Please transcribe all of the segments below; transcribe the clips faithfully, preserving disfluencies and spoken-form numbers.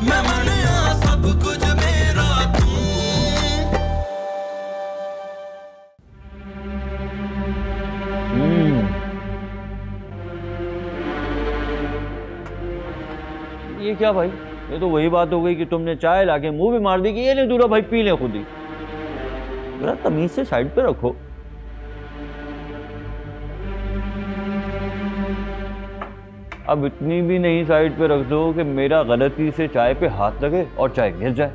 ये क्या भाई, ये तो वही बात हो गई कि तुमने चाय लाके मुंह भी मार दी कि ये नहीं दूल्हा भाई पी ले खुद ही। जरा तमीज से साइड पे रखो। अब इतनी भी नहीं साइड पे रख दो कि मेरा गलती से चाय पे हाथ लगे और चाय गिर जाए।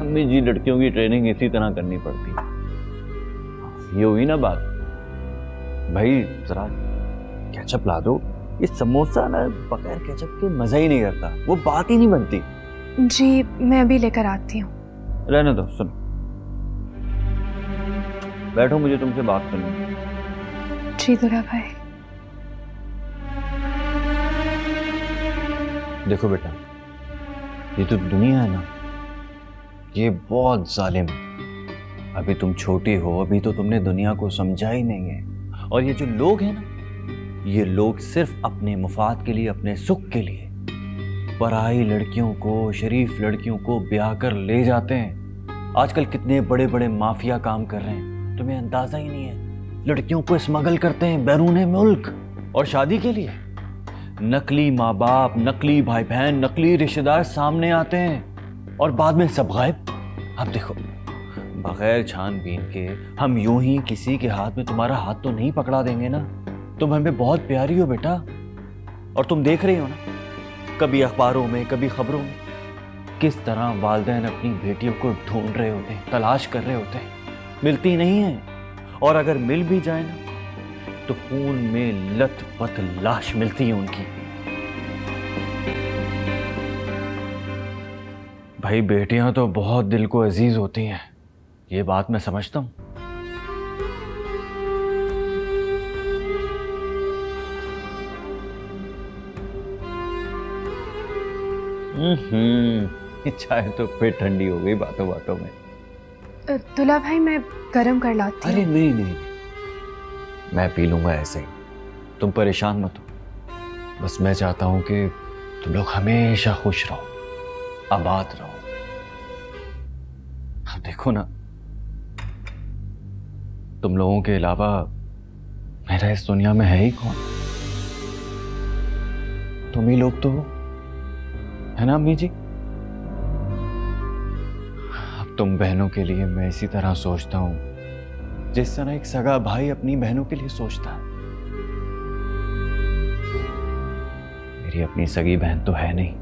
अम्मी जी, लड़कियों की ट्रेनिंग इसी तरह करनी पड़ती है। ये हुई ना बात। भाई जरा केचप ला दो, ये समोसा ना बगैर केचप के मजा ही नहीं करता, वो बात ही नहीं बनती। जी मैं अभी लेकर आती हूँ। रहने दो, सुन बैठो, मुझे तुमसे बात करनी है। जी दुरा भाई। देखो बेटा, ये तो दुनिया है ना, ये बहुत जालिम है। अभी तुम छोटी हो, अभी तो तुमने दुनिया को समझा ही नहीं है। और ये जो लोग हैं ना, ये लोग सिर्फ अपने मुफाद के लिए, अपने सुख के लिए पराई लड़कियों को, शरीफ लड़कियों को ब्याह कर ले जाते हैं। आजकल कितने बड़े बड़े माफिया काम कर रहे हैं, तुम्हें अंदाजा ही नहीं है। लड़कियों को स्मगल करते हैं बैरून मुल्क, और शादी के लिए नकली माँ बाप, नकली भाई बहन, नकली रिश्तेदार सामने आते हैं और बाद में सब गायब। अब देखो, बगैर छानबीन के हम यूं ही किसी के हाथ में तुम्हारा हाथ तो नहीं पकड़ा देंगे ना। तुम हमें बहुत प्यारी हो बेटा, और तुम देख रही हो ना, कभी अखबारों में, कभी खबरों में किस तरह वालदैन अपनी बेटियों को ढूंढ रहे होते हैं, तलाश कर रहे होते हैं, मिलती नहीं है। और अगर मिल भी जाए ना, तो खून में लत पत लाश मिलती है उनकी। भाई बेटियां तो बहुत दिल को अजीज होती हैं, ये बात मैं समझता हूं। हम्म, चाय तो फिर ठंडी हो गई बातों बातों में। दुल्हा भाई मैं गरम कर लाती हूं। अरे नहीं नहीं, मैं पी लूंगा ऐसे ही, तुम परेशान मत हो। बस मैं चाहता हूं कि तुम लोग हमेशा खुश रहो, आबाद रहो। अब देखो ना, तुम लोगों के अलावा मेरा इस दुनिया में है ही कौन? तुम ही लोग तो हो, है ना अम्मी जी? तुम बहनों के लिए मैं इसी तरह सोचता हूं जिस तरह एक सगा भाई अपनी बहनों के लिए सोचता है। मेरी अपनी सगी बहन तो है नहीं,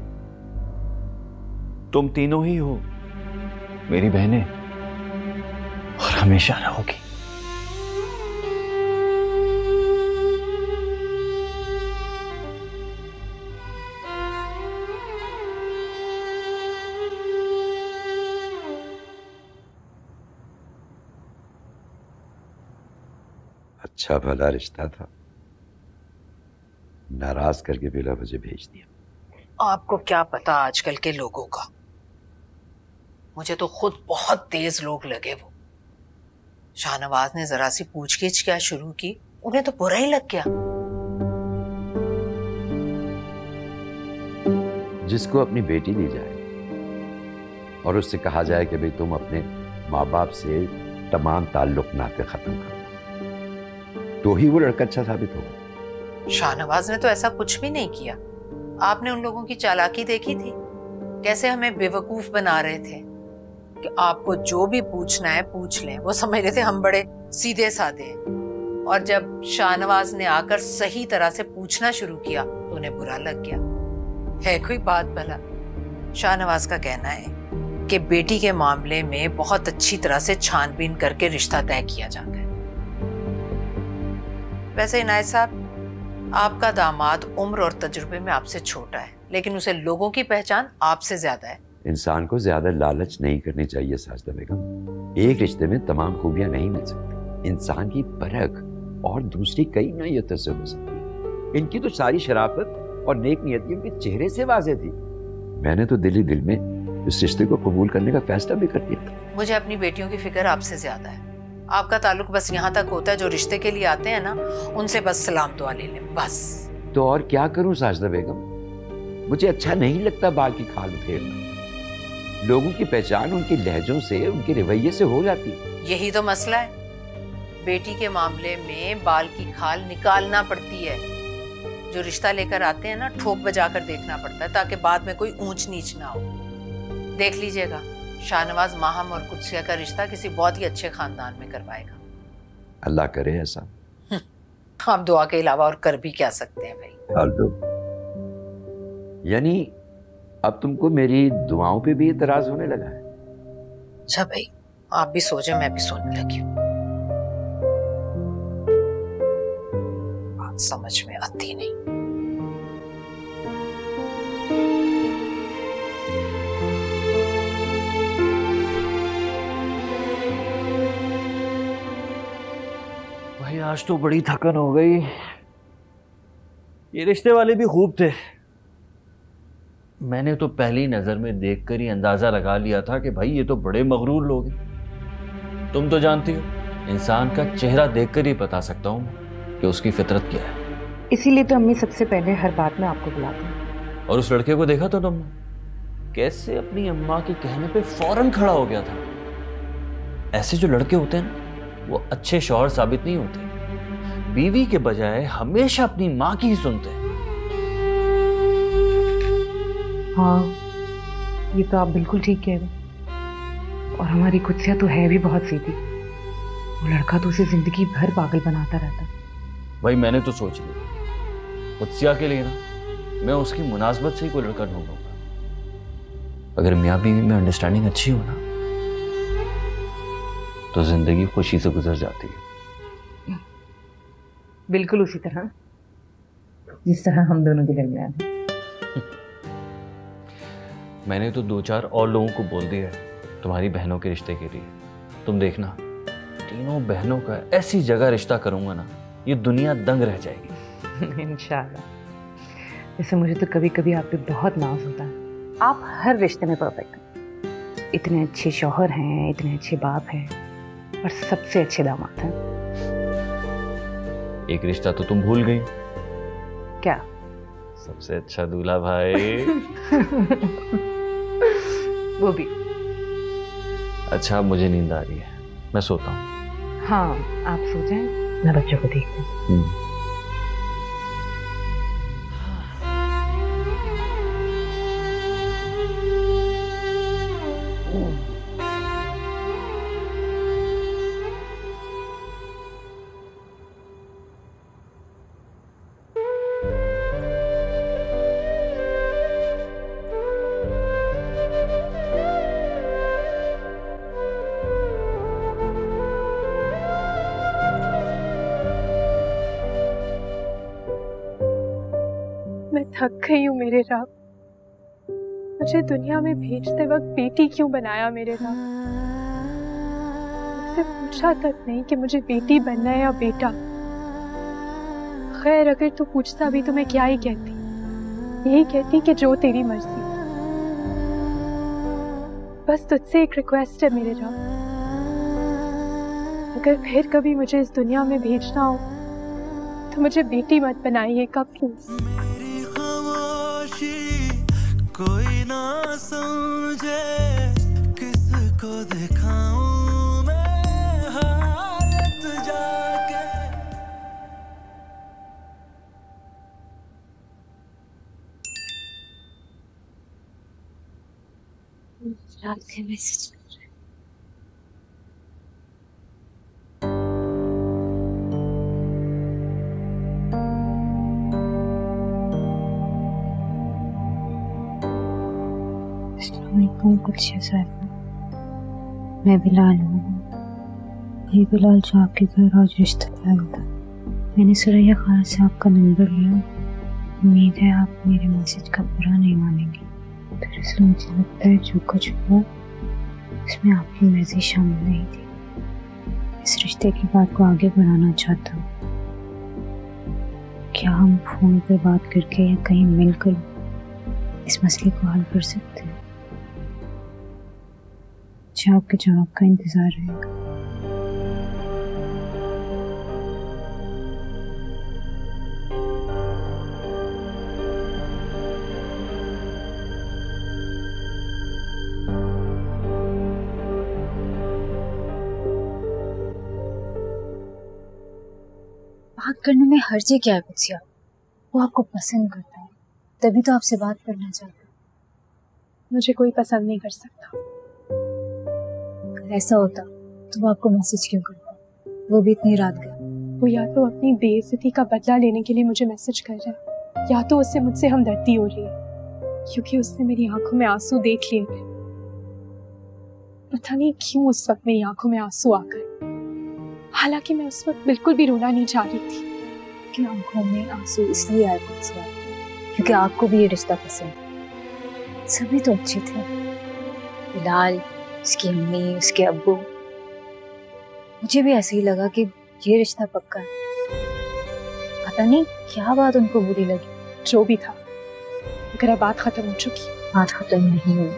तुम तीनों ही हो मेरी बहनें, और हमेशा रहोगी। अच्छा भला रिश्ता था, नाराज करके बिला मुझे भेज दिया। आपको क्या पता आजकल के लोगों का, मुझे तो खुद बहुत तेज लोग लगे वो। शाहनवाज ने जरा सी पूछ-गिछ क्या शुरू की, उन्हें तो बुरा ही लग गया। जिसको अपनी बेटी दी जाए और उससे कहा जाए कि भाई तुम अपने माँ बाप से तमाम ताल्लुक नाते खत्म करो, तो ही वो लड़का अच्छा साबित होगा। शाहनवाज ने तो ऐसा कुछ भी नहीं किया। आपने उन लोगों की चालाकी देखी थी, कैसे हमें बेवकूफ बना रहे थे कि आपको जो भी पूछना है पूछ लें। वो समझ रहे थे हम बड़े सीधे साधे हैं, और जब शाहनवाज ने आकर सही तरह से पूछना शुरू किया तो उन्हें बुरा लग गया। है कोई बात भला। शाहनवाज का कहना है कि बेटी के मामले में बहुत अच्छी तरह से छानबीन करके रिश्ता तय किया जाता है। वैसे इनायत साहब, आपका दामाद उम्र और तजुर्बे में आपसे छोटा है, लेकिन उसे लोगों की पहचान आपसे ज्यादा है। इंसान को ज्यादा लालच नहीं करनी चाहिए साजदा बेगम। एक रिश्ते में तमाम खूबियां नहीं मिल सकती, इंसान की परख और दूसरी कई नोयतों से हो सकती। इनकी तो सारी शराफत और नेक नियतियों के चेहरे से वाजे थी। मैंने तो दिल ही दिल में इस रिश्ते को कबूल करने का फैसला भी कर दिया था। मुझे अपनी बेटियों की फिक्र आपसे ज्यादा है। आपका ताल्लुक बस यहाँ तक होता है, जो रिश्ते के लिए आते हैं ना उनसे बस सलाम दुआ ले लें, बस। तो और क्या करूं साजदा बेगम, मुझे अच्छा नहीं लगता बाल की खाल उधेड़ना। लोगों की पहचान उनके लहजों से, उनके रवैये से हो जाती। यही तो मसला है, बेटी के मामले में बाल की खाल निकालना पड़ती है। जो रिश्ता लेकर आते हैं ना, ठोप बजा कर देखना पड़ता है ताकि बाद में कोई ऊंच नीच ना हो। देख लीजिएगा, शाहनवाज माहम और कुदसिया का रिश्ता किसी बहुत ही अच्छे खानदान में करवाएगा। अल्लाह करे ऐसा। आप दुआ के अलावा और कर भी क्या सकते हैं भाई? यानी अब तुमको मेरी दुआओं पे भी इतराज होने लगा है? अच्छा भाई, आप भी सो जाए, मैं भी सोने लगी हूँ। बात समझ में आती नहीं। आज तो बड़ी थकन हो गई। ये रिश्ते वाले भी खूब थे। मैंने तो पहली नजर में देखकर ही अंदाजा लगा लिया था कि भाई ये तो बड़े मगरूर लोग हैं। तुम तो जानती हो, इंसान का चेहरा देखकर ही बता सकता हूँ कि उसकी फितरत क्या है। इसीलिए तो अम्मी सबसे पहले हर बात में आपको बुलाती हूँ। और उस लड़के को देखा तो तुमने कैसे अपनी अम्मा के कहने पर फौरन खड़ा हो गया था। ऐसे जो लड़के होते हैं ना, वो अच्छे शौहर साबित नहीं होते। बीवी के बजाय हमेशा अपनी माँ की ही सुनते हैं। हाँ, ये तो आप बिल्कुल ठीक कह रहे हो। और हमारी कुदसिया तो है भी बहुत सीधी। वो लड़का तो उसे जिंदगी भर पागल बनाता रहता। भाई मैंने तो सोच लिया, कुदसिया के लिए ना मैं उसकी मुनासबत से ही कोई लड़का ढूंढूंगा। अगर मियाँ बीवी में अंडरस्टैंडिंग अच्छी हो ना, तो जिंदगी खुशी से गुजर जाती है। बिल्कुल उसी तरह जिस तरह हम दोनों के दरमियान। मैंने तो दो चार और लोगों को बोल दिया है तुम्हारी बहनों के रिश्ते के लिए। तुम देखना, तीनों बहनों का ऐसी जगह रिश्ता करूंगा ना, ये दुनिया दंग रह जाएगी इंशाल्लाह। वैसे मुझे तो कभी कभी आप पे बहुत नाज होता है। आप हर रिश्ते में परफेक्ट हैं। इतने अच्छे शौहर हैं, इतने अच्छे बाप हैं, और सबसे अच्छे दामाद हैं। एक रिश्ता तो तुम भूल गई। क्या? सबसे अच्छा दूल्हा भाई। वो भी अच्छा। मुझे नींद आ रही है, मैं सोता हूँ। हाँ आप सो जाएं, मैं बच्चों को देखती हूँ। थक गई हूँ मेरे रब, मुझे दुनिया में भेजते वक्त बेटी क्यों बनाया मेरे रब। मुझसे पूछा तक नहीं कि मुझे बेटी बनना है या बेटा। खैर अगर तू पूछता भी तो मैं क्या ही कहती, यही कहती कि जो तेरी मर्जी। बस तुझसे एक रिक्वेस्ट है मेरे रब, अगर फिर कभी मुझे इस दुनिया में भेजना हो तो मुझे बेटी मत बनाइएगा प्लीज। कोई ना समझे, किसको दिखाऊं मैं हालत जाके। रात के मैसेज कुछ सर, मैं बिलाल हूँ। ये बिलाल जो आपके घर आज रिश्ता आया था, मैंने सुरैया खान से आपका नंबर लिया। उम्मीद है आप मेरे मैसेज का बुरा नहीं मानेंगे। दरअसल मुझे लगता है जो कुछ हुआ उसमें आपकी मर्जी शामिल नहीं थी। इस रिश्ते की बात को आगे बढ़ाना चाहता हूँ। क्या हम फ़ोन पे बात करके या कहीं मिलकर इस मसले को हल कर सकते हैं? आपके जवाब का इंतजार रहेगा। बात करने में हर्जे क्या है कुदसिया? वो आपको पसंद करता है, तभी तो आपसे बात करना चाहता है। मुझे कोई पसंद नहीं कर सकता। अगर ऐसा होता तो वो आपको मैसेज क्यों करता? वो भी इतनी रात गया। वो या तो अपनी बेइज्जती का बदला लेने के लिए मुझे मैसेज कर रहा है, या तो उससे मुझसे हमदर्दी हो रही है, क्योंकि उसने मेरी आंखों में आंसू देख लिए थे। पता नहीं क्यों उस वक्त मेरी आंखों में आंसू आ गए, हालांकि मैं उस वक्त बिल्कुल भी रोना नहीं चाह रही थी। कि आंखों में आंसू इसलिए आए क्योंकि आपको भी ये रिश्ता पसंद। सभी तो अच्छे थे, बिलाल, उसकी अम्मी, उसके अब्बू। मुझे भी ऐसे ही लगा कि ये रिश्ता पक्का है। पता नहीं क्या बात उनको बुरी लगी। जो भी था, अगर अब बात खत्म हो चुकी। बात खत्म नहीं हुई।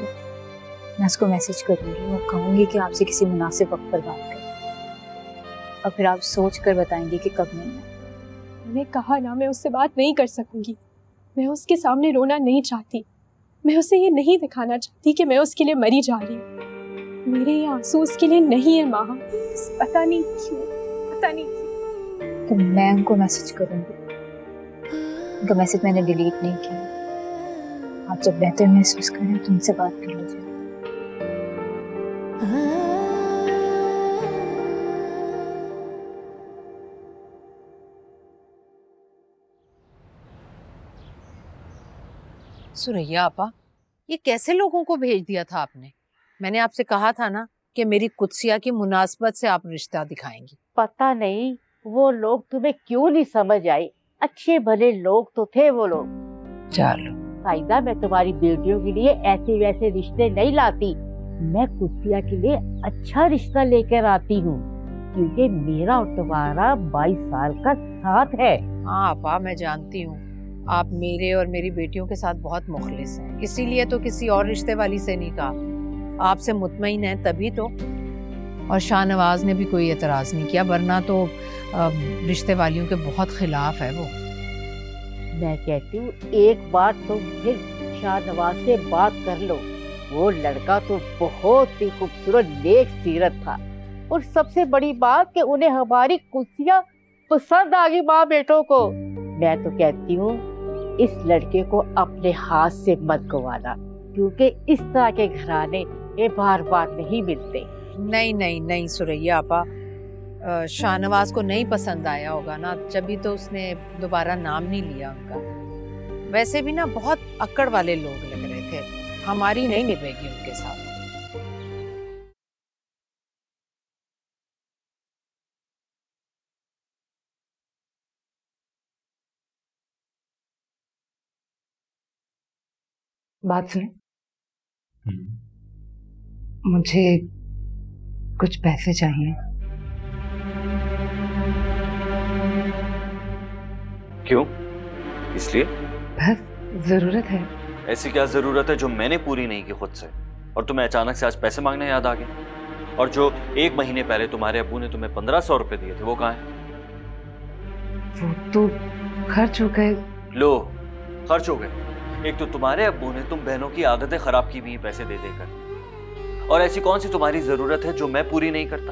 मैं उसको मैसेज करूँगी और कहूँगी कि आपसे किसी मुनासिब वक्त पर बात करें, और फिर आप सोच कर बताएंगे कि कब नहीं। मैंने कहा ना, मैं उससे बात नहीं कर सकूंगी। मैं उसके सामने रोना नहीं चाहती। मैं उसे ये नहीं दिखाना चाहती कि मैं उसके लिए मरी जा रही हूँ। मेरे ये आंसू उसके लिए नहीं है माँ। पता नहीं क्यों, पता नहीं क्यों। तो मैं उनको मैसेज करूँगी। उनका मैसेज मैंने डिलीट नहीं किया। आप जब बेहतर महसूस करें तो उनसे बात कर लीजिए। सुरैया आपा, ये कैसे लोगों को भेज दिया था आपने? मैंने आपसे कहा था ना कि मेरी कुदसिया की मुनासबत से आप रिश्ता दिखाएंगी। पता नहीं वो लोग तुम्हें क्यों नहीं समझ आई। अच्छे भले लोग तो थे वो लोग। चलो फायदा, मैं तुम्हारी बेटियों के लिए ऐसे वैसे रिश्ते नहीं लाती। मैं कुदसिया के लिए अच्छा रिश्ता लेकर आती हूँ, क्योंकि मेरा और तुम्हारा बाईस साल का साथ है। हाँ आपा, मैं जानती हूँ आप मेरे और मेरी बेटियों के साथ बहुत मुखलिस हैं, इसीलिए तो किसी और रिश्ते वाली से नहीं कहा। आपसे मुतमईन है तभी तो। और शाहनवाज ने भी कोई एतराज़ नहीं किया, वरना तो रिश्ते वालियों के बहुत खिलाफ है वो। मैं कहती हूँ एक बार तो फिर शाहनवाज से बात कर लो। वो लड़का तो बहुत ही खूबसूरत नेक सीरत था, और सबसे बड़ी बात कि उन्हें हमारी कुदसिया पसंद आ गई। माँ बेटों को मैं तो कहती हूँ इस लड़के को अपने हाथ से मत गवाना, क्योंकि इस तरह के घराने ये बार बार नहीं मिलते। नहीं नहीं नहीं सुरैया आपा, शाहनवाज को नहीं पसंद आया होगा ना, जब ही तो उसने दोबारा नाम नहीं लिया उनका। वैसे भी ना बहुत अकड़ वाले लोग लग रहे थे, हमारी नहीं निभेगी उनके साथ। बात सुने, मुझे कुछ पैसे चाहिए। क्यों? इसलिए? बस जरूरत है। ऐसी क्या जरूरत है जो मैंने पूरी नहीं की खुद से, और तुम्हें अचानक से आज पैसे मांगने याद आ गए? और जो एक महीने पहले तुम्हारे अब्बू ने तुम्हें पंद्रह सौ रुपए दिए थे, वो कहाँ है? वो तो खर्च हो गए। लो, खर्च हो गए। एक तो तुम्हारे अब्बू ने तुम बहनों की आदतें खराब की भी पैसे दे देकर, और ऐसी कौन सी तुम्हारी जरूरत है जो मैं पूरी नहीं करता?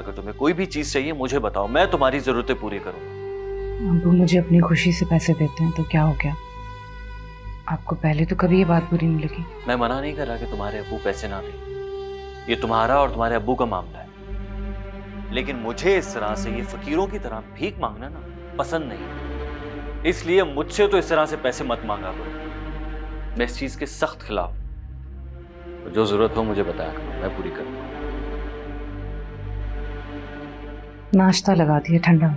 अगर तुम्हें कोई भी चीज चाहिए मुझे बताओ, मैं तुम्हारी जरूरतें पूरी करूंगा। अब्बू मुझे अपनी खुशी से पैसे देते हैं तो क्या हो गया? आपको पहले तो कभी ये बात बुरी नहीं लगी। मैं मना नहीं कर रहा कि तुम्हारे अब्बू पैसे ना दें, ये तुम्हारा और तुम्हारे अब्बू का मामला है, लेकिन मुझे इस तरह से ये फकीरों की तरह भीख मांगना ना पसंद नहीं, इसलिए मुझसे तो इस तरह से पैसे मत मांगा करो। मैं इस चीज के सख्त खिलाफ हूं। जो जरूरत हो मुझे बताया करो, मैं पूरी करूंगा। नाश्ता लगा दिया ठंडा।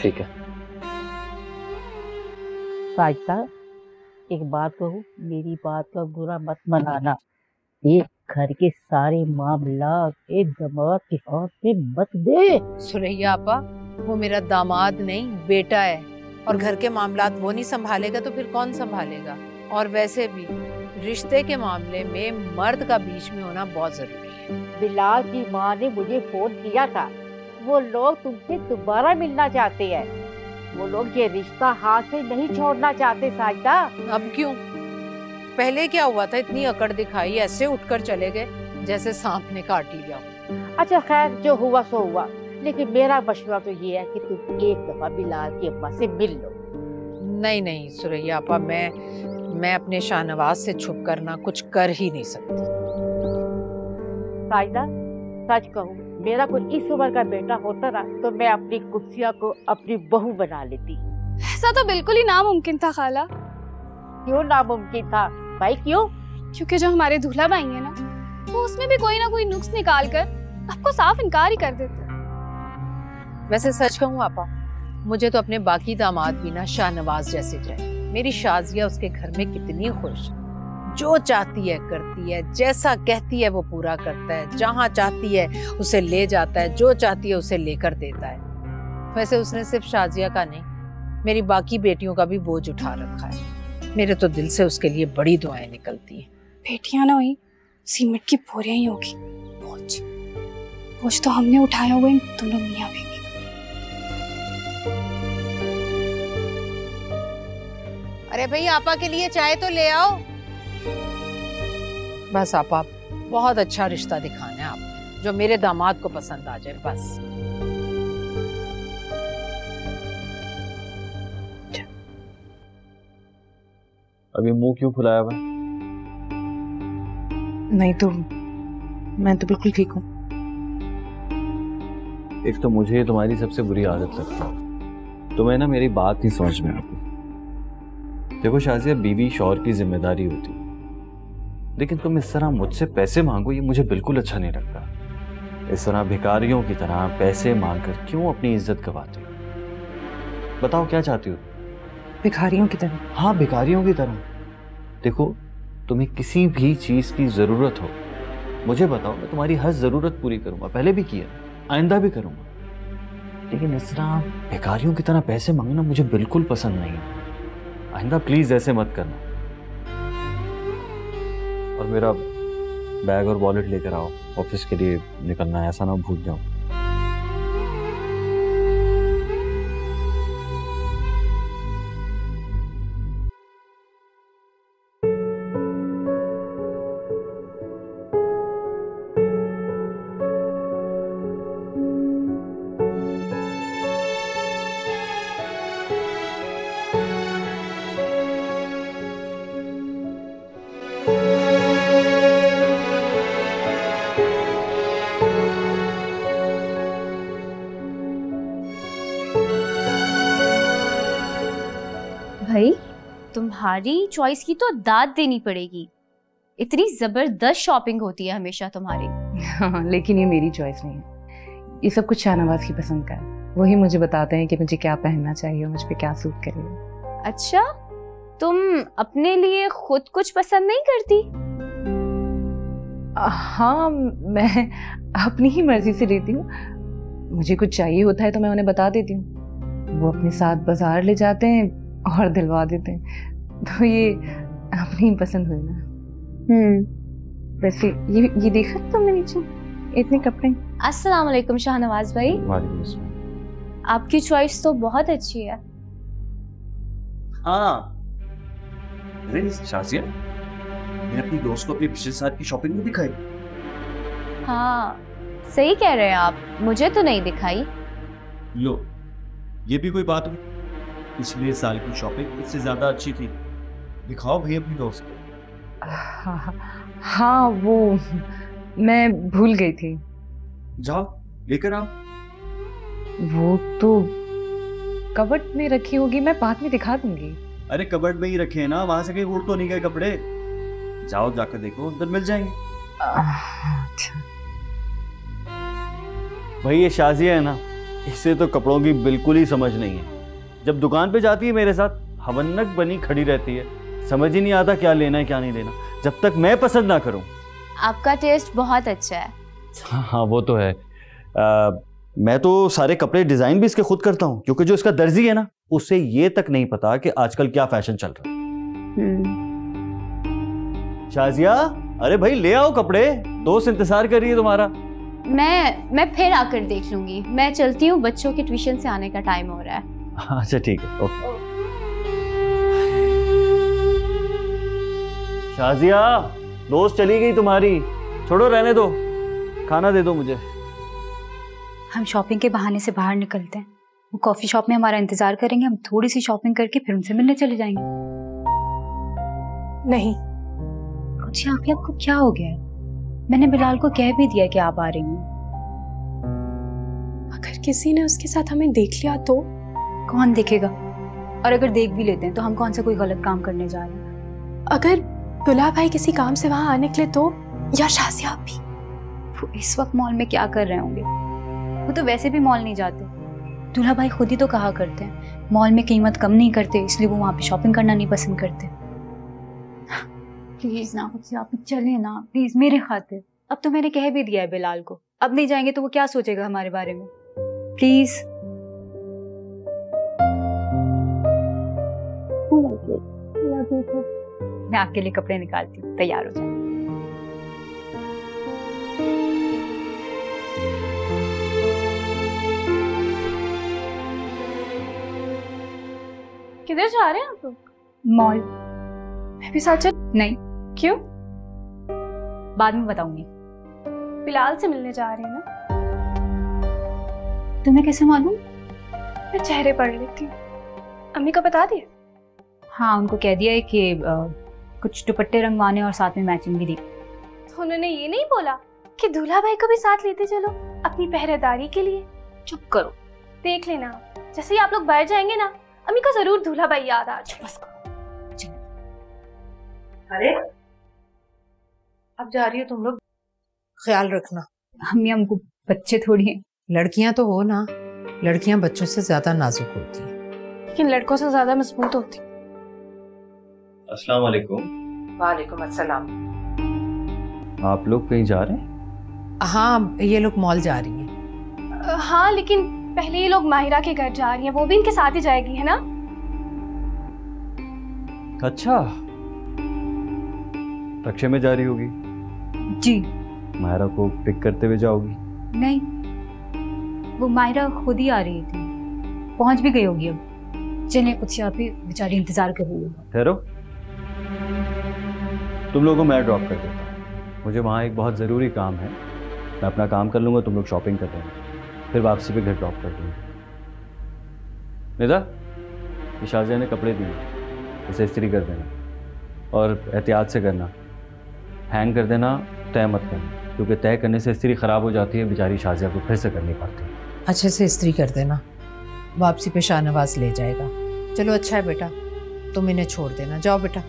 ठीक है। साजिदा, एक बात कहूँ, मेरी बात का बुरा मत मनाना। ये घर के सारे मामला एक जमात के हाथ में मत दे। सुरैया आपा, वो मेरा दामाद नहीं बेटा है, और घर के मामलात वो नहीं संभालेगा तो फिर कौन संभालेगा? और वैसे भी रिश्ते के मामले में मर्द का बीच में होना बहुत जरूरी है। बिलाल की माँ ने मुझे फोन किया था, वो लोग तुमसे दोबारा मिलना चाहते हैं। वो लोग ये रिश्ता हाथ से नहीं छोड़ना चाहते साजिदा। अब क्यों? पहले क्या हुआ था? इतनी अकड़ दिखाई, ऐसे उठ कर चले गए जैसे सांप ने काट लिया। अच्छा खैर, जो हुआ सो हुआ। लेकिन मेरा मशवरा तो ये है कि तुम एक दफा बिलाल के अब्बा से मिल लो। नहीं नहीं सुरैया आपा, मैं मैं अपने शाहनवाज से छुप करना कुछ कर ही नहीं सकती। साजिदा सच कहूँ, मेरा कोई इस उम्र का बेटा होता ना तो मैं अपनी कुदसिया को अपनी बहू बना लेती। ऐसा तो बिल्कुल ही नामुमकिन था खाला। क्यों नामुमकिन था भाई, क्यों? क्योंकि जो हमारे दूल्हा भाई है ना, वो उसमें भी कोई ना कोई नुक्स निकाल कर आपको साफ इनकार ही कर देते। वैसे सच कहूँ आपा, मुझे तो अपने बाकी दामाद भी ना शाहनवाज जैसे चाहिए। मेरी शाजिया उसके घर में कितनी खुश है, जो चाहती है करती है, जैसा कहती है वो पूरा करता है, जहाँ चाहती है उसे ले जाता है, जो चाहती है उसे लेकर देता है। वैसे उसने सिर्फ शाजिया का नहीं, मेरी बाकी बेटियों का भी बोझ उठा रखा है। मेरे तो दिल से उसके लिए बड़ी दुआएं निकलती हैं। बेटियां ना हुई सीमेंट की बोरियां ही होगी। बोझ बोझ तो हमने उठाया हुआ इन दोनों मियाँ भी। अरे भाई आपा के लिए चाय तो ले आओ। बस आपा, बहुत अच्छा रिश्ता दिखाना है आपने, जो मेरे दामाद को पसंद आ जाए बस। अभी मुंह क्यों फुलाया भाई? नहीं तो मैं तो बिल्कुल ठीक हूँ। एक तो मुझे तुम्हारी सबसे बुरी आदत लगती है, तुम्हें ना मेरी बात नहीं समझ में आती। देखो शाजिया, बीवी शौहर की जिम्मेदारी होती, लेकिन तुम इस तरह मुझसे पैसे मांगो ये मुझे बिल्कुल अच्छा नहीं लगता। इस तरह भिखारियों की तरह पैसे मांगकर क्यों अपनी इज्जत गंवाते हो? बताओ क्या चाहती हो? भिखारियों की तरह? हाँ भिखारियों की तरह। देखो तुम्हें किसी भी चीज की जरूरत हो मुझे बताओ, मैं तुम्हारी हर जरूरत पूरी करूंगा, पहले भी किया, आइंदा भी करूंगा। लेकिन इस तरह भिखारियों की तरह पैसे मांगना मुझे बिल्कुल पसंद नहीं है। आइंदा प्लीज ऐसे मत करना। और मेरा बैग और वॉलेट लेकर आओ, ऑफिस के लिए निकलना है, ऐसा ना भूल जाओ। तुम्हारी चॉइस की तो दाद देनी पड़ेगी, इतनी जबरदस्त शॉपिंग होती है हमेशा तुम्हारी। लेकिन ये मेरी चॉइस नहीं है, ये सब कुछ शाहनवाज की पसंद का है। वही मुझे बताते हैं कि मुझे क्या पहनना चाहिए, मुझ पे क्या सूट करेगा। अच्छा, तुम अपने लिए खुद कुछ पसंद नहीं करती? हाँ, मैं अपनी ही मर्जी से लेती हूँ। मुझे कुछ चाहिए होता है तो मैं उन्हें बता देती हूँ, वो अपने साथ बाजार ले जाते हैं और दिलवा देते हैं। तो ये अपनी पसंद हुई ना। हम्म, वैसे ये ये देखा तुमने नीचे इतने कपड़े? अस्सलाम वालेकुम शाहनवाज भाई। वालेकुम अस्सलाम। आपकी चॉइस तो बहुत अच्छी है। हाँ शाजिया, मैं अपनी दोस्त को अपनी पिछले साल की शॉपिंग में दिखाई। हाँ सही कह रहे हैं आप, मुझे तो नहीं दिखाई। लो ये भी कोई बात हुई? पिछले साल की शॉपिंग इससे ज्यादा अच्छी थी, दिखाओ भाई अपनी दोस्त को। हाँ, हाँ वो मैं भूल गई थी। जाओ लेकर आओ। वो तो कबर्ड में रखी होगी, मैं बाद में दिखा दूंगी। अरे कबर्ड में ही रखे हैं ना, वहां से कहीं उड़ तो नहीं गए कपड़े? जाओ जाकर देखो, अंदर मिल जाएंगे। भाई ये शाजिया है ना, इससे तो कपड़ों की बिल्कुल ही समझ नहीं है। जब दुकान पे जाती है मेरे साथ हवन्नक बनी खड़ी रहती है, समझ ही नहीं आता क्या लेना है क्या नहीं लेना, जब तक मैं पसंद ना करूं। आपका टेस्ट बहुत अच्छा है। हाँ हाँ वो तो है। आ, मैं तो सारे कपड़े डिजाइन भी इसके खुद करता हूँ, क्योंकि जो इसका दर्जी है ना उसे ये तक नहीं पता कि आजकल क्या फैशन चल रहा है। शाजिया अरे भाई ले आओ कपड़े, दोस्त इंतजार कर रही है तुम्हारा। मैं मैं फिर आकर देख लूंगी, मैं चलती हूँ, बच्चों के ट्यूशन से आने का टाइम हो रहा है। अच्छा ठीक है ओके। शाजिया दोस्त चली गई तुम्हारी, छोड़ो रहने दो, खाना दे दो मुझे। हम शॉपिंग के बहाने से बाहर निकलते हैं, वो कॉफी शॉप में हमारा इंतजार करेंगे, हम थोड़ी सी शॉपिंग करके फिर उनसे मिलने चले जाएंगे। नहीं कुदसिया, आखिर आपको क्या हो गया है? मैंने बिलाल को कह भी दिया कि आप आ रही हैं। अगर किसी ने उसके साथ हमें देख लिया तो? कौन देखेगा, और अगर देख भी लेते हैं तो हम कौन सा कोई गलत काम करने जा रहे हैं। अगर बिलाल भाई किसी काम से वहां आने के लिए तो, या शाजिया भी, वो इस वक्त मॉल में क्या कर रहे होंगे? वो तो वैसे भी मॉल नहीं जाते। दूल्हा भाई खुद ही तो कहा करते हैं मॉल में कीमत कम नहीं करते, इसलिए वो वहाँ पे शॉपिंग करना नहीं पसंद करते। प्लीज ना कुदसिया, आप चले ना प्लीज मेरे खातिर। अब तो मैंने कह भी दिया है बिलाल को, अब नहीं जाएंगे तो वो क्या सोचेगा हमारे बारे में। प्लीज मैं आपके लिए कपड़े निकालती हूँ, तैयार हो जाए। किधर जा रहे हैं आप लोग? मॉल। मैं भी साथ चल। नहीं। क्यों? बाद में बताऊंगी। बिलाल से मिलने जा रही है ना? तुम्हें कैसे मालूम? मैं चेहरे पढ़ लेती हूँ। अम्मी को बता दिया? हाँ, उनको कह दिया है कि आ, कुछ दुपट्टे रंगवाने और साथ में मैचिंग भी दी। तो उन्होंने ये नहीं बोला कि दूल्हा भाई को भी साथ लेते चलो अपनी पहरेदारी के लिए? चुप करो। देख लेना जैसे ही आप लोग बाहर जाएंगे ना, अम्मी को जरूर दूल्हा भाई याद आ जाएगा। अरे अब जा रही हो तुम लोग? ख्याल रखना। अम्मी हमको बच्चे थोड़ी हैं। लड़कियां तो हो ना, लड़कियां बच्चों से ज्यादा नाजुक होती हैं, लेकिन लड़कों से ज्यादा मजबूत होती। अस्सलाम वालेकुम। वालेकुम अस्सलाम। आप लोग कहीं जा रहे हैं? हाँ, ये लोग मॉल जा रही हैं। हाँ, लेकिन पहले ये लोग माहिरा के घर जा रही हैं, वो भी इनके साथ ही जाएगी, है ना? अच्छा, रिक्शे में जा रही होगी? जी। माहिरा को पिक करते हुए जाओगी? नहीं, वो माहिरा खुद ही आ रही थी, पहुंच भी गई होगी। अब चलिए, कुछ आप ही बेचारी इंतजार कर रही है। ठहरो, तुम लोगों को मैं ड्रॉप कर देता हूँ, मुझे वहाँ एक बहुत ज़रूरी काम है। मैं अपना काम कर लूँगा, तुम लोग शॉपिंग कर लेना, फिर वापसी पे घर ड्रॉप कर दूँगा। निदा, ये शाजिया ने कपड़े दिए, उसे इस्त्री कर देना और एहतियात से करना, हैंग कर देना, तय मत करना, क्योंकि तय करने से इस्त्री ख़राब हो जाती है, बेचारी शाजिया को फिर से करनी पड़ती है। अच्छे से इस्त्री कर देना, वापसी पे शाहनवाज ले जाएगा। चलो अच्छा है बेटा, तुम इन्हें छोड़ देना, जाओ बेटा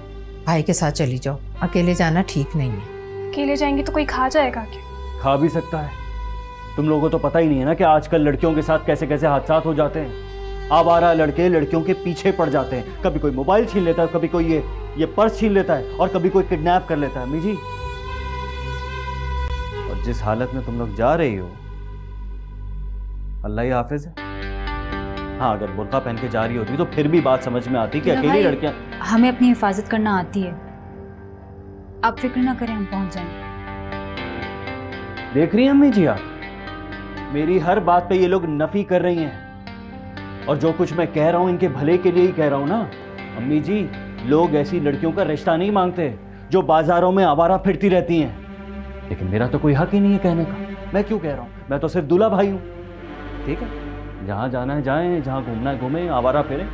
भाई के साथ चली जाओ, अकेले जाना ठीक नहीं है। अकेले जाएंगे तो कोई खा जाएगा क्या? खा भी सकता है। तुम लोगों को तो पता ही नहीं है ना कि आजकल लड़कियों के साथ कैसे कैसे हादसात हो जाते हैं। आवारा लड़के लड़कियों के पीछे पड़ जाते हैं, कभी कोई मोबाइल छीन लेता है, कभी कोई ये ये पर्स छीन लेता है, और कभी कोई किडनैप कर लेता है। अम्मी जी, और जिस हालत में तुम लोग जा रही हो, अल्लाह ही हाफिज है। हाँ, अगर बुर्का पहन के जा रही होती तो फिर भी बात समझ में आती कि अकेली लड़कियां। हमें अपनी हिफाजत करना आती है, आप फिक्र ना करें, हम पहुंच जाएंगे। देख रही हैं अम्मी जी, आप मेरी हर बात पे ये लोग नफी कर रही हैं, और जो कुछ मैं कह रहा हूँ इनके भले के लिए ही कह रहा हूँ ना। अम्मी जी, लोग ऐसी लड़कियों का रिश्ता नहीं मांगते जो बाजारों में आवारा फिरती रहती हैं, लेकिन मेरा तो कोई हक ही नहीं है कहने का। मैं क्यों कह रहा हूँ, मैं तो सिर्फ दूल्हा भाई हूँ। ठीक है, जहाँ जाना है जाएं, जहाँ घूमना है घूमें, आवारा फिरें।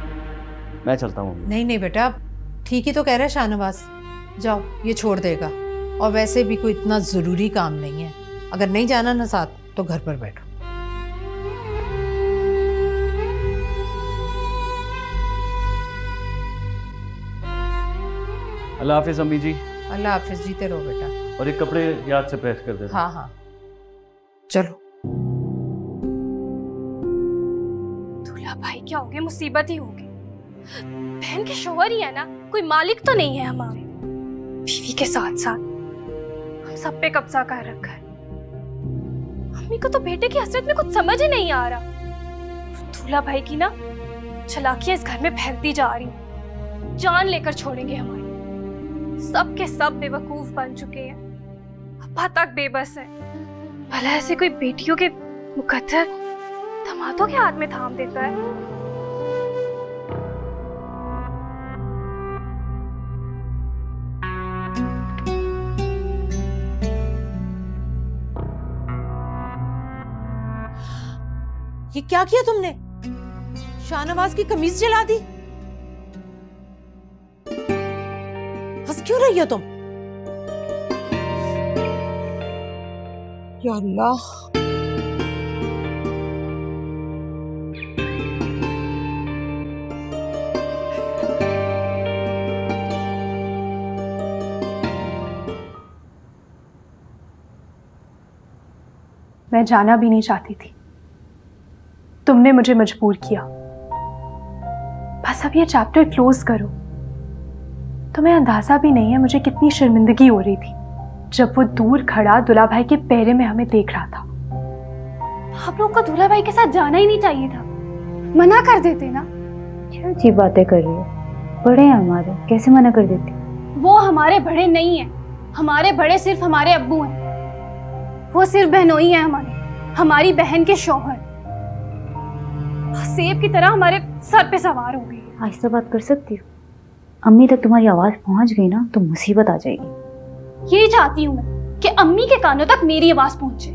मैं चलता हूँ। नहीं नहीं बेटा, ठीक ही तो कह रहा है शाहनवाज, जाओ, ये छोड़ देगा। और वैसे भी कोई इतना ज़रूरी काम नहीं है, अगर नहीं जाना ना साथ तो घर पर बैठो। अल्लाह हाफिज़ अम्मी जी। अल्लाह हाफिज़, जीते रहो बेटा। और ये कपड़े याद से प्रेस कर देना। हाँ हाँ, चलो। भाई क्या हो गया, मुसीबत ही होगी। बहन के शोहर ही है ना, कोई मालिक तो नहीं है हमारे। बीवी के साथ साथ हम सब पे कब्जा कर रखा है। मम्मी को तो बेटे की हसरत में कुछ समझ ही नहीं आ रहा। दूल्हा भाई की ना चलाकियां इस घर में फैलती जा रही, जान लेकर छोड़ेंगे हमारी। सब के सब बेवकूफ बन चुके हैं, अब तक बेबस है। भला ऐसे कोई बेटियों के मुकद्दर धमातों के हाथ में थाम देता है। ये क्या किया तुमने? शाहनवाज की कमीज जला दी। हंस क्यों रही हो तुम? या अल्लाह, मैं जाना भी नहीं चाहती थी, तुमने मुझे मजबूर किया। बस अब ये चैप्टर क्लोज करो। तुम्हें अंदाजा भी नहीं है मुझे कितनी शर्मिंदगी हो रही थी जब वो दूर खड़ा दूल्हा भाई के पैरे में हमें देख रहा था। आप लोगों को दूल्हा भाई के साथ जाना ही नहीं चाहिए था, मना कर देते ना। क्या जी बातें कर रही हो, बड़े हैं हमारे, कैसे मना कर देती? वो हमारे बड़े नहीं है, हमारे बड़े सिर्फ हमारे अब्बू हैं। वो सिर्फ बहनोई है हमारी, हमारी बहन के शौहर। सेब की तरह हमारे सर पे सवार हो गई। आहिस्ता बात कर सकती हो? अम्मी तक तुम्हारी आवाज पहुंच गई ना तो मुसीबत आ जाएगी। यही चाहती हूँ मैं कि अम्मी के कानों तक मेरी आवाज पहुंचे।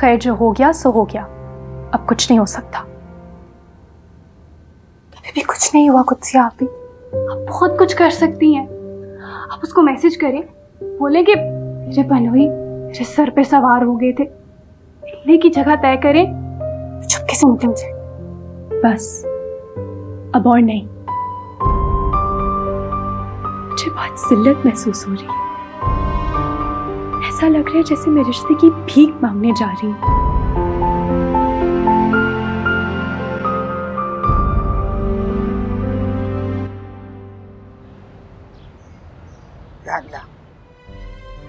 खैर, जो हो गया सो हो गया, अब कुछ नहीं हो सकता। अभी भी कुछ नहीं हुआ कुदसिया, आप भी अब बहुत कुछ कर सकती हैं। आप उसको मैसेज करें, बोले कि मेरे बनोई मेरे सर पे सवार हो गए थे, मिलने की जगह तय करें, चुपके से निकल जाए। बस अब और नहीं, मुझे बहुत जिल्लत महसूस हो रही है। ऐसा लग रहा है जैसे मैं रिश्ते की भीख मांगने जा रही हूँ।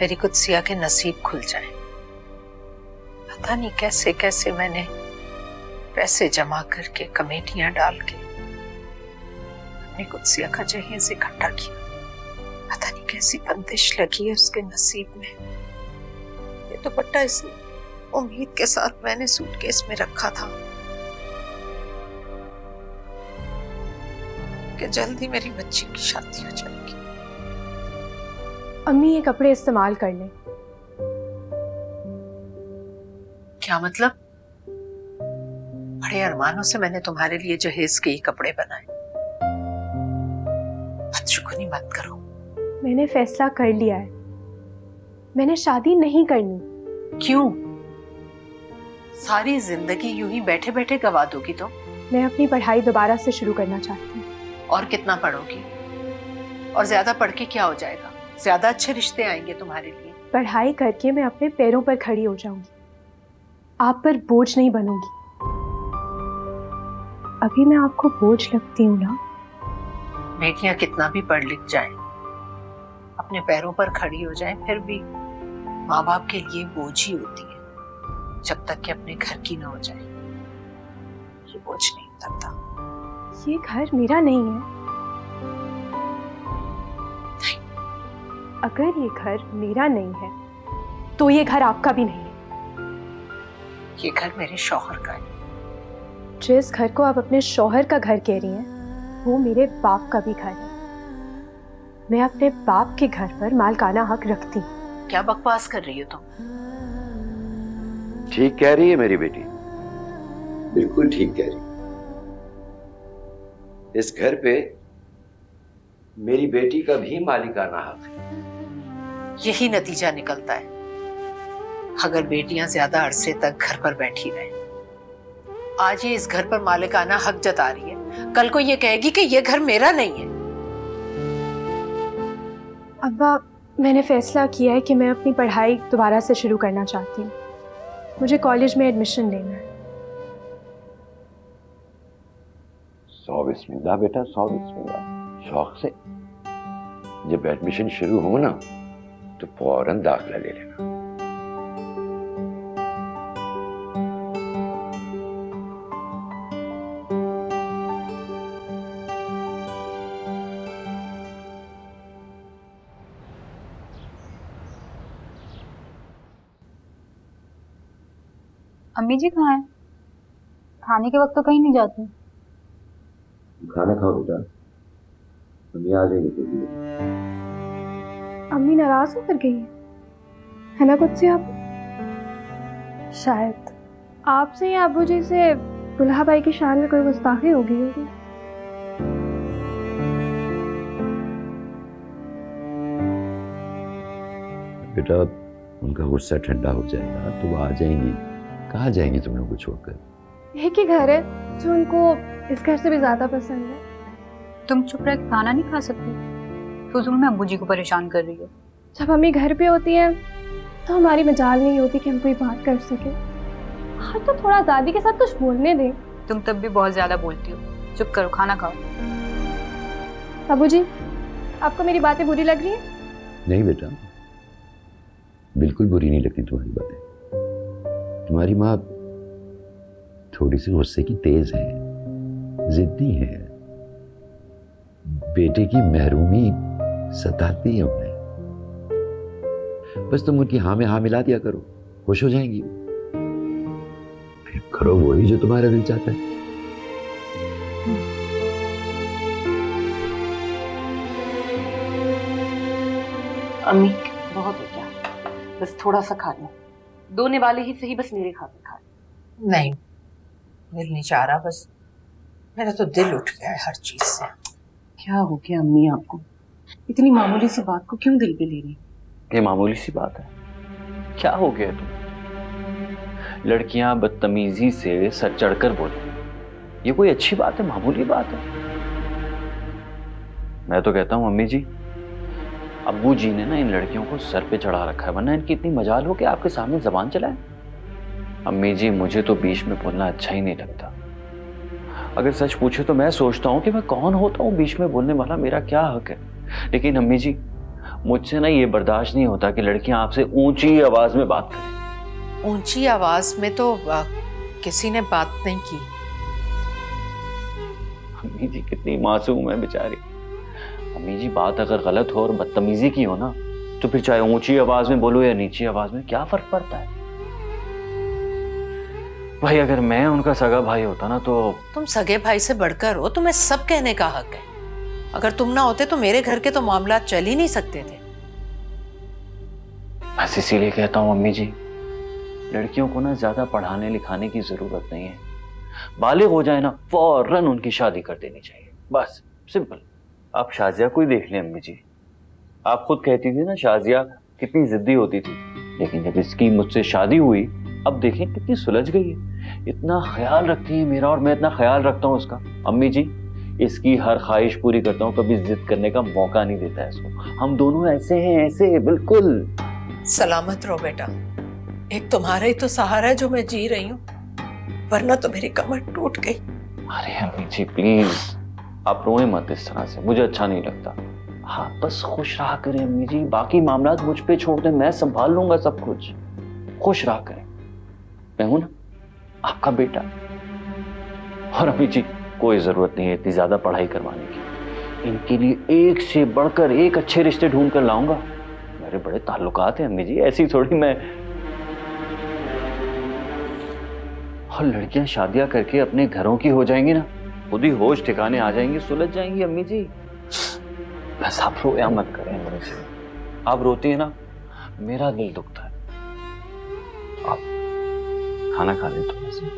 मेरी कुदसिया के नसीब खुल जाए। पता नहीं कैसे कैसे मैंने पैसे जमा करके, कमेटियां डाल के अपनी कुदसिया का जहेज इकट्ठा किया। पता नहीं कैसी बंदिश लगी है उसके नसीब में। ये दुपट्टा इस उम्मीद के साथ मैंने सूटकेस में रखा था कि जल्दी मेरी बच्ची की शादी हो जाएगी। अम्मी ये कपड़े इस्तेमाल कर लें। क्या मतलब? बड़े अरमानों से मैंने तुम्हारे लिए जहेज के ये कपड़े बनाए। बदशुकनी मत करो। मैंने फैसला कर लिया है, मैंने शादी नहीं करनी। क्यों? सारी जिंदगी यूं ही बैठे बैठे गवा दोगी तुम? मैं अपनी पढ़ाई दोबारा से शुरू करना चाहती हूँ। और कितना पढ़ोगी? और ज्यादा पढ़ के क्या हो जाएगा? ज्यादा अच्छे रिश्ते आएंगे तुम्हारे लिए। पढ़ाई करके मैं अपने पैरों पर खड़ी हो जाऊंगी, आप पर बोझ नहीं बनूंगी। अभी मैं आपको बोझ लगती हूँ ना? बेटियां कितना भी पढ़ लिख जाएं, अपने पैरों पर खड़ी हो जाएं, फिर भी माँ बाप के लिए बोझ ही होती है जब तक कि अपने घर की ना हो जाए। ये बोझ नहीं उतरता। ये घर मेरा नहीं है। अगर ये घर मेरा नहीं है तो ये घर आपका भी नहीं है। ये घर मेरे शौहर का है। जिस घर को आप अपने शौहर का घर कह रही हैं, वो मेरे बाप का भी घर है। मैं अपने बाप के घर पर मालकाना हक रखती हूँ। क्या बकवास कर रही हो तुम? ठीक कह रही है मेरी बेटी, बिल्कुल ठीक कह रही। इस घर पे मेरी बेटी का भी मालिकाना हक है। यही नतीजा निकलता है अगर बेटियां ज्यादा अरसे तक घर पर बैठी रहे। आज ये इस घर पर मालिकाना हक जता रही है, कल को ये कहेगी कि ये घर मेरा नहीं है। अब्बा, मैंने फैसला किया है कि मैं अपनी पढ़ाई दोबारा से शुरू करना चाहती हूँ। मुझे कॉलेज में एडमिशन लेना है। सौ बिस्मिल्लाह बेटा, सौ बिस्मिल्लाह। शौक से जब एडमिशन शुरू हो ना तो फौरन दाखिला ले लेना। अम्मी जी कहाँ है? खाने के वक्त तो कहीं नहीं जाती। खाना खाओ बेटा, अम्मी आ जाएगी। अम्मी नाराज होकर गई है ना कुछ से? आप शायद आपसे या अबू जी से दुल्हा भाई की शान में कोई गुस्ताखी हो गई होगी। बेटा उनका गुस्सा ठंडा हो जाएगा तो आ जाएंगी। कहाँ जाएंगी तुम लोग को छोड़कर? एक ही घर है जो उनको इस घर से भी ज्यादा पसंद है। तुम चुप रह, खाना नहीं खा सकती, फजूल में अबू जी को परेशान कर रही हो। जब हम ही घर पे होती हैं तो हमारी मजाल नहीं होती कि हम कोई बात कर सके। हाँ तो थोड़ा दादी के साथ कुछ बोलने दे। तुम तब भी बहुत ज्यादा बोलती हो, चुप करो, खाना खाओ। अबू जी आपको मेरी बातें बुरी लग रही है? नहीं बेटा बिल्कुल बुरी नहीं लगती तुम्हारी बातें। तुम्हारी माँ थोड़ी सी गुस्से की तेज है, जिद्दी है, बेटे की महरूमी सताती है उन्हें। बस तुम उनकी हाँ में हाँ मिला दिया करो, खुश हो जाएंगी। करो वही जो तुम्हारा दिल चाहता है। अम्मी बहुत हो गया, बस थोड़ा सा खा लो, दोने वाले ही सही, बस मेरे खाते खा लो। नहीं दिल नहीं चाह रहा, बस मेरा तो दिल उठ गया है हर चीज से। क्या हो गया अम्मी आपको? इतनी मामूली सी बात को क्यों दिल पे ले रही? ये मामूली सी बात है? क्या हो गया तुम? लड़कियां बदतमीजी से सर चढ़कर बोली, ये कोई अच्छी बात है? मामूली बात है। मैं तो कहता हूं अम्मी जी अब्बू जी ने ना इन लड़कियों को सर पे चढ़ा रखा है, वरना इनकी इतनी मजाल हो कि आपके सामने जबान चलाए। अम्मी जी मुझे तो बीच में बोलना अच्छा ही नहीं लगता। अगर सच पूछे तो मैं सोचता हूँ कि मैं कौन होता हूँ बीच में बोलने वाला, मेरा क्या हक है। लेकिन अम्मी जी मुझसे ना ये बर्दाश्त नहीं होता कि लड़कियां आपसे ऊंची आवाज में बात करें। ऊंची आवाज में तो आ, किसी ने बात नहीं की। अम्मी जी कितनी मासूम है बेचारी। अम्मी जी बात अगर गलत हो और बदतमीजी की हो ना तो फिर चाहे ऊंची आवाज में बोलो या नीची आवाज में, क्या फर्क पड़ता है भाई। अगर मैं उनका सगा भाई होता ना तो। तुम सगे भाई से बढ़कर हो, तुम्हें सब कहने का हक है। अगर तुम ना होते तो मेरे घर के तो मामला चल ही नहीं सकते थे। बस इसीलिए कहता हूँ अम्मी जी लड़कियों को ना ज्यादा पढ़ाने लिखाने की जरूरत नहीं है, बालिग हो जाए ना फौरन उनकी शादी कर देनी चाहिए, बस सिंपल। आप शाजिया को ही देख लें अम्मी जी, आप खुद कहती थी ना शाजिया कितनी जिद्दी होती थी, लेकिन जब इसकी मुझसे शादी हुई अब देखें कितनी सुलझ गई है, इतना ख्याल रखती है मेरा और मैं इतना ख्याल रखता हूँ उसका। अम्मी जी इसकी हर ख्वाहिश पूरी करता हूँ, कभी जिद करने का मौका नहीं देता है इसको। हम दोनों ऐसे हैं ऐसे, बिल्कुल। सलामत रहो बेटा, एक तुम्हारा ही तो सहारा है जो मैं जी रही हूँ, वरना तो मेरी कमर टूट गई। अरे अम्मी जी प्लीज आप रोए मत इस तरह से, मुझे अच्छा नहीं लगता। हाँ बस खुश रहा करें अम्मी जी, बाकी मामलात मुझ पे छोड़ दें, मैं संभाल लूंगा सब कुछ। खुश रहा करें, मैं हूं ना आपका बेटा। और अम्मी जी कोई जरूरत नहीं है इतनी ज्यादा पढ़ाई करवाने की, इनके लिए एक से बढ़कर एक अच्छे रिश्ते ढूंढ कर लाऊंगा। मेरे बड़े ताल्लुकात हैं अम्मी जी, ऐसी थोड़ी मैं। और लड़कियां शादियां करके अपने घरों की हो जाएंगी ना, खुद ही होश ठिकाने आ जाएंगी, सुलझ जाएंगी। अम्मी जी बस आप रोया मत करें अम्मी जी, आप रोती है ना मेरा दिल दुखता है। आप खाना खा लें थोड़ा सा,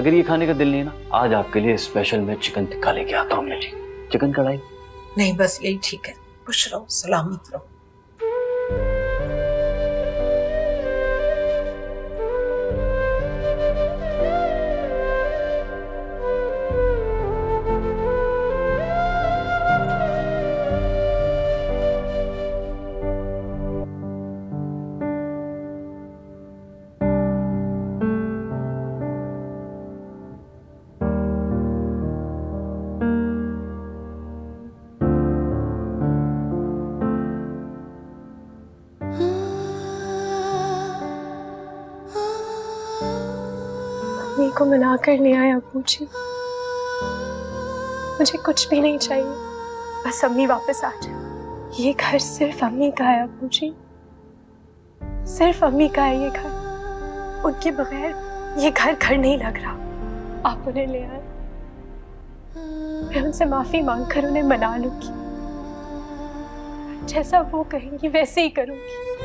अगर ये खाने का दिल नहीं है ना आज आपके लिए स्पेशल मैं चिकन टिक्का लेके आता हूँ। चिकन कढ़ाई नहीं, बस यही ठीक है। खुश रहो, सलामत रहो। को मना कर ले आया अब्बू जी, मुझे कुछ भी नहीं चाहिए, बस अम्मी वापस आ जाए। ये घर सिर्फ अम्मी का है अब्बू जी, सिर्फ अम्मी का है ये घर, उनके बगैर ये घर घर नहीं लग रहा। आप उन्हें ले आए, मैं उनसे माफी मांगकर उन्हें मना लूंगी, जैसा वो कहेंगी वैसे ही करूंगी।